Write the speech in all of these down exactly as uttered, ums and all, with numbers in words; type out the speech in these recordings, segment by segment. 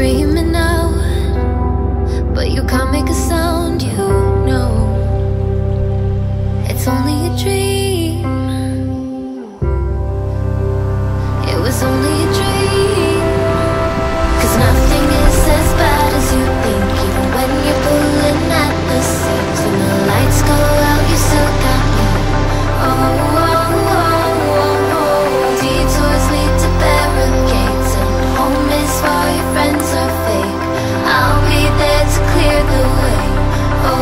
screaming out, but you can't make a sound, you know. It's only a dream. It was only a dream. 'Cause nothing is as bad as you think, even when you're pulling at the seams. When the lights go out, you still got me. Oh, oh, oh. All your friends are fake. I'll be there to clear the way. Oh,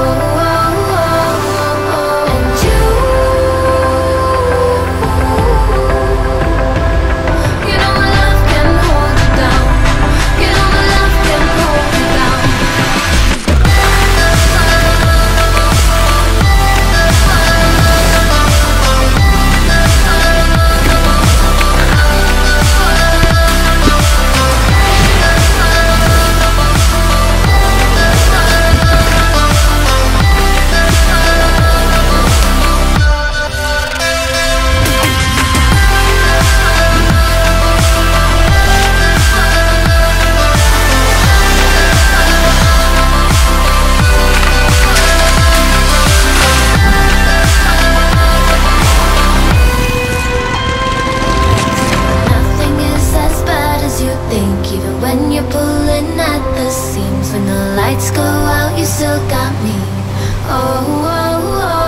when the lights go out, you still got me. Oh, oh, oh.